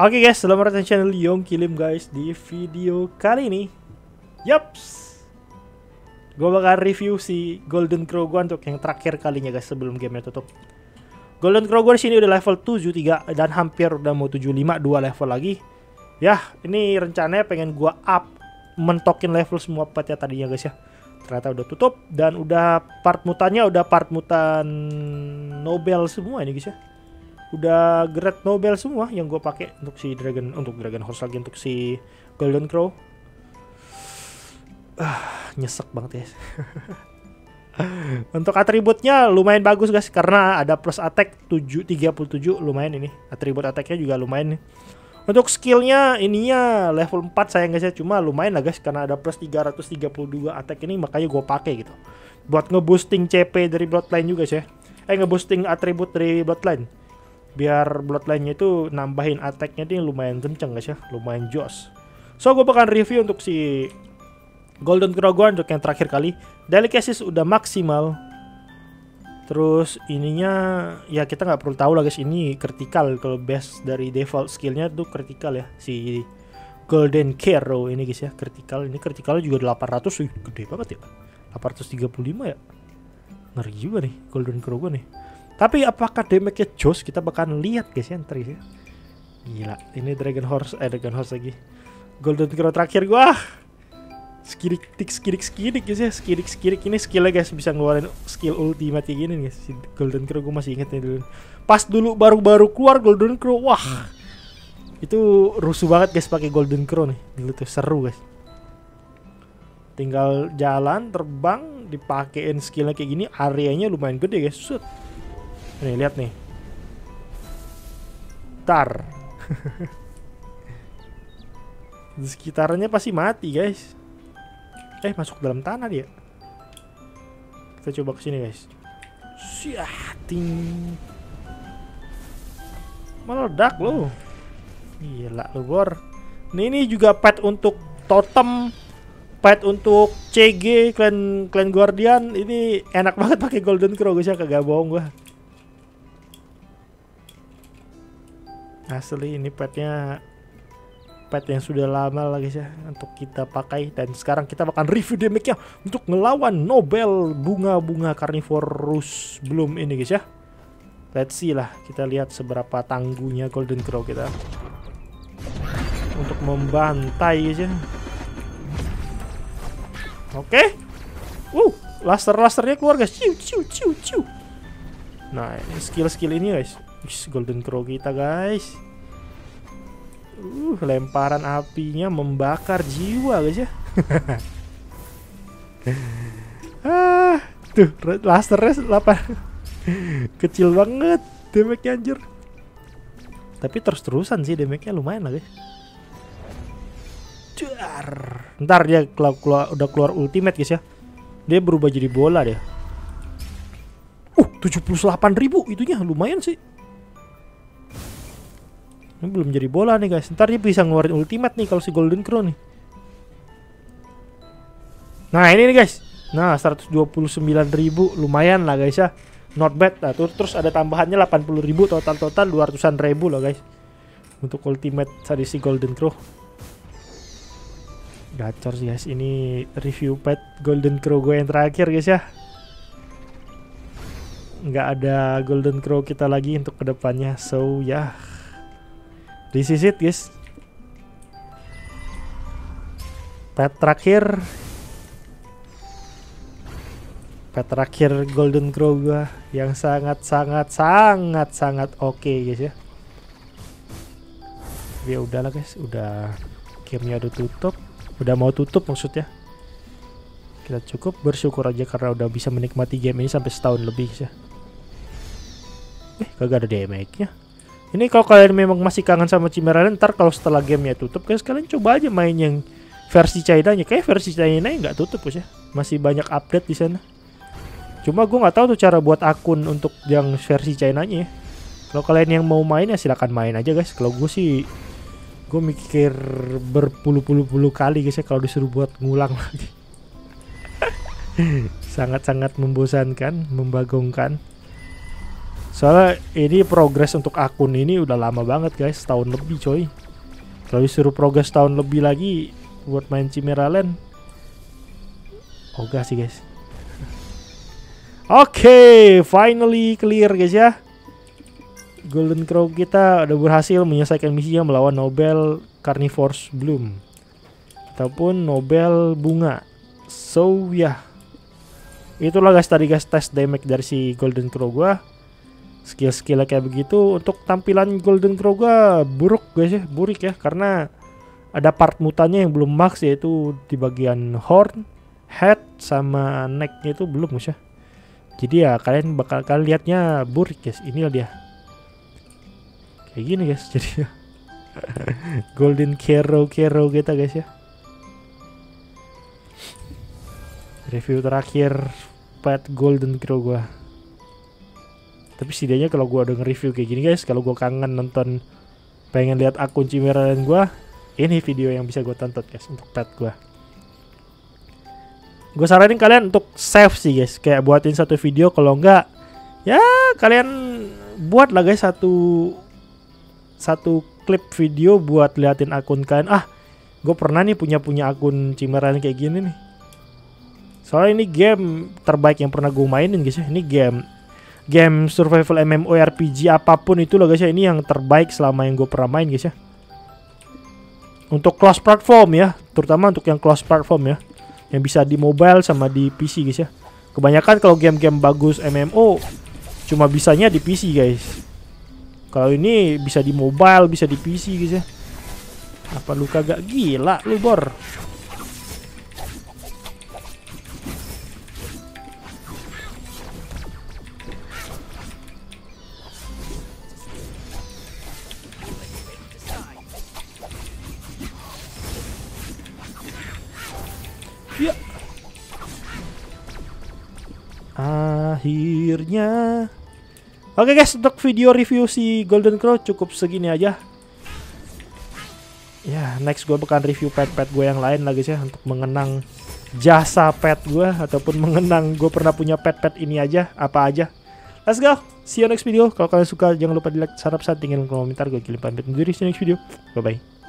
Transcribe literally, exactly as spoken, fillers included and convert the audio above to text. Oke okay guys, selamat datang channel Yongki Lim guys. Di video kali ini, yaps, gue bakal review si Golden Crow gue untuk yang terakhir kalinya guys sebelum gamenya tutup. Golden Crow gue sini udah level tujuh puluh tiga dan hampir udah mau tujuh puluh lima, dua level lagi. Yah, ini rencananya pengen gue up, mentokin level semua petnya tadinya guys ya. Ternyata udah tutup dan udah part mutannya udah part mutan Nobel semua ini guys ya. Udah grade Nobel semua yang gue pakai untuk si Dragon untuk Dragon Horse lagi untuk si Golden Crow. Ah, nyesek banget ya. Untuk atributnya lumayan bagus guys karena ada plus attack tujuh tiga puluh tujuh, lumayan ini. Atribut attacknya juga lumayan nih. Untuk skillnya ininya level empat sayang guys ya, cuma lumayan lah guys karena ada plus tiga ratus tiga puluh dua attack ini, makanya gue pakai gitu. Buat ngeboosting C P dari bloodline juga sih ya. Eh ngeboosting atribut dari bloodline. Biar bloodline-nya itu nambahin attack-nya ini lumayan kenceng guys ya, lumayan jos. So gue bakal review untuk si Golden Crow gue untuk yang terakhir kali. Delicacies udah maksimal. Terus ininya ya kita nggak perlu tahu lah guys, ini critical kalau base dari default skillnya tuh critical ya si Golden Crow ini guys ya, critical ini critical juga delapan ratus, wih, gede banget ya, delapan ratus tiga puluh lima ya, ngeri juga nih Golden Crow gue nih. Tapi apakah damage-nya jos? Kita bakal lihat guys ya, ntar ya. Gila, ini Dragon Horse, eh Dragon Horse lagi. Golden Crow terakhir gua. Skirik tik skirik skirik guys ya, skirik skirik ini skillnya guys, bisa ngeluarin skill ultimate kayak gini guys. Si Golden Crow gua masih inget nih dulu. Pas dulu baru-baru keluar Golden Crow, wah. Itu rusuh banget guys pakai Golden Crow nih. Dulu tuh seru guys. Tinggal jalan, terbang, dipakein skillnya kayak gini, areanya lumayan gede guys. Shoot. Nih lihat nih, tar, sekitarannya pasti mati guys. Eh masuk dalam tanah dia. Kita coba kesini guys. Siating, meledak loh. Gila lo bor. Nih ini juga pet untuk totem, pet untuk C G clan clan guardian. Ini enak banget pakai Golden Crow guys ya, kagak bohong gua. Asli ini petnya pet yang sudah lama lah guys ya untuk kita pakai, dan sekarang kita bakal review damage-nya untuk ngelawan Nobel bunga-bunga Carnivorous Bloom ini guys ya. Let's see lah, kita lihat seberapa tangguhnya Golden Crow kita untuk membantai guys ya. Oke. Okay. Wow, laser-lasernya keluar guys. Ciu ciu ciu ciu. Nah, ini skill-skill ini guys. Golden Crow kita guys. Uh, lemparan apinya membakar jiwa guys ya. Ah, tuh lasernya delapan. Kecil banget damage-nya anjir. Tapi terus-terusan sih damage-nya lumayan lah guys. Jar. Ntar dia keluar, keluar, udah keluar ultimate guys ya. Dia berubah jadi bola dia. Uh, tujuh puluh delapan ribu itunya lumayan sih. Ini belum jadi bola nih guys. Ntar dia bisa ngeluarin ultimate nih kalau si Golden Crow nih. Nah ini nih guys. Nah seratus dua puluh sembilan ribu lumayan lah guys ya. Not bad. Nah, terus ada tambahannya delapan puluh ribu, total-total dua ratusan ribu lah guys. Untuk ultimate tadi si Golden Crow. Gacor sih guys. Ini review pet Golden Crow gue yang terakhir guys ya. Nggak ada Golden Crow kita lagi untuk kedepannya. So ya. Yeah. This is it guys. Pet terakhir. Pet terakhir Golden Crow gua yang sangat-sangat sangat-sangat oke okay guys ya. Ya udahlah guys, udah gamenya udah tutup, udah mau tutup maksudnya. Kita cukup bersyukur aja karena udah bisa menikmati game ini sampai setahun lebih guys ya. Eh, kagak ada damage-nya. Ini kalau kalian memang masih kangen sama Chimeraland, ntar kalau setelah gamenya tutup guys, kalian coba aja main yang versi China-nya. Kayak versi China-nya nggak tutup guys ya, masih banyak update di sana. Cuma gue nggak tahu tuh cara buat akun untuk yang versi China-nya. Kalau kalian yang mau main ya silakan main aja guys. Kalau gue sih, gue mikir berpuluh-puluh-puluh kali guys ya kalau disuruh buat ngulang lagi. Sangat-sangat membosankan, membagongkan. Soalnya ini progres untuk akun ini udah lama banget guys, setahun lebih coy. Kalau disuruh progres setahun lebih lagi buat main Chimeraland, ogah sih guys. Oke, okay, finally clear guys ya. Golden Crow kita udah berhasil menyelesaikan misinya melawan Nobel Carnivorous Bloom ataupun Nobel bunga. So ya, yeah. Itulah guys tadi guys tes damage dari si Golden Crow gua. Skill-skillnya kayak begitu. Untuk tampilan Golden Crow gua buruk guys ya, burik ya, karena ada part mutannya yang belum max, yaitu di bagian horn, head sama necknya itu belum guys ya. Jadi ya kalian bakal kalian lihatnya burik guys. Inilah dia. Kayak gini guys jadi Golden Crow Crow kita guys ya. Review terakhir pet Golden Crow gua. Tapi setidaknya kalau gue udah nge-review kayak gini guys, kalau gue kangen nonton, pengen lihat akun Chimeraland gue, ini video yang bisa gue tonton guys untuk pet gue. Gue saranin kalian untuk save sih guys, kayak buatin satu video, kalau enggak ya kalian buat lah guys satu satu klip video buat liatin akun kalian. Ah, gue pernah nih punya punya akun Chimeraland kayak gini nih. Soalnya ini game terbaik yang pernah gue mainin guys ya. Ini game game survival MMORPG apapun itu loh guys ya, ini yang terbaik selama yang gue pernah main guys ya. Untuk cross platform ya, terutama untuk yang cross platform ya, yang bisa di mobile sama di P C guys ya. Kebanyakan kalau game-game bagus M M O cuma bisanya di P C guys. Kalau ini bisa di mobile, bisa di P C guys ya. Apa lu kagak gila lu bor? Akhirnya. Oke guys, untuk video review si Golden Crow cukup segini aja. Ya, next gue bakal review pet-pet gue yang lain lagi sih, untuk mengenang jasa pet gue ataupun mengenang gue pernah punya pet-pet ini aja, apa aja. Let's go. See you next video. Kalau kalian suka jangan lupa di like, subscribe, tinggalin komentar, gue kirim pamit sendiri. See you next video. Bye bye.